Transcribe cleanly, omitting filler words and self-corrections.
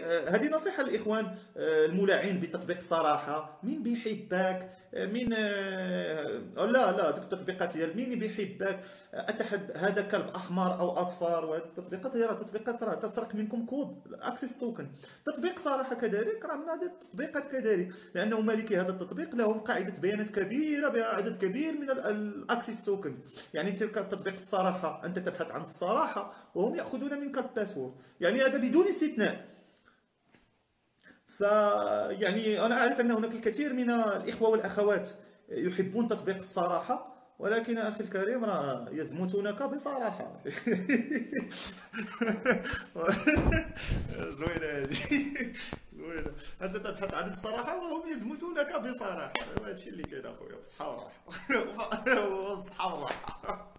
هذه نصيحة للإخوان الملاعين بتطبيق صراحة. مين بيحبك؟ مين لا دوك التطبيقات ديال مين بيحبك، اتحد هذا كلب احمر او اصفر، وهذه التطبيقات هي راه تطبيقات راه تسرق منكم كود الاكسس توكن. تطبيق صراحة كذلك راه من هذه التطبيقات كذلك، لانه مالكي هذا التطبيق لهم قاعدة بيانات كبيرة بها عدد كبير من الاكسس توكنز. يعني تلك تطبيق الصراحة انت تبحث عن الصراحة وهم ياخذون منك الباسورد، يعني هذا بدون استثناء. فيعني أنا أعرف أن هناك الكثير من الإخوة والأخوات يحبون تطبيق الصراحة، ولكن أخي الكريم راه يزمتونك بصراحة. زوينة هذه، زوينة. أنت تبحث عن الصراحة وهم يزمتونك بصراحة، هادشي اللي كاين أخويا، بصحة وراحة. بصحة وراحة.